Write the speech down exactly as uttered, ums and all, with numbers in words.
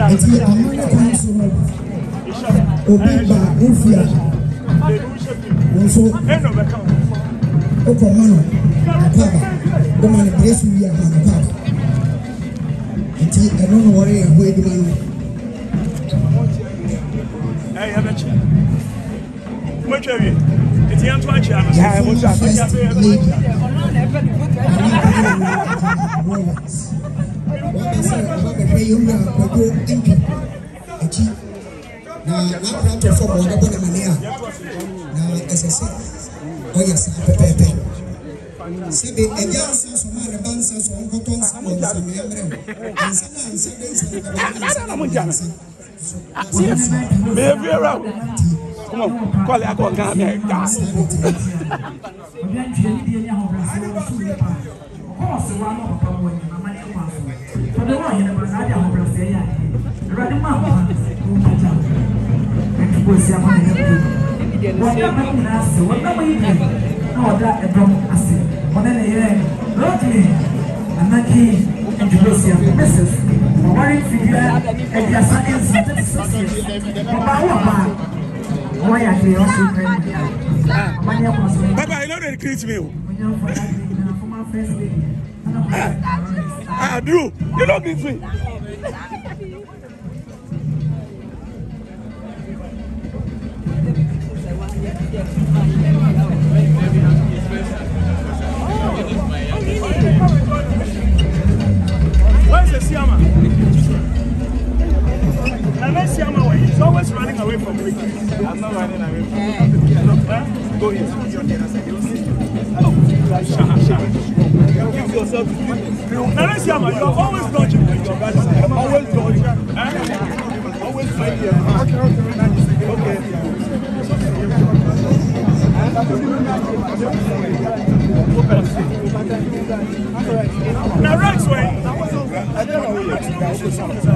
I I'm the one in the Brazil, the Radam, and people say, I'm not Ah, Drew, you don't need me. Where's the Siama? I know Siama, he's always running away from me. I'm not running away from you. Go here. Give yourself. Narasiama, you are always dodging with your guys. Always dodging. Always fighting. Okay. Now, right way. I don't know.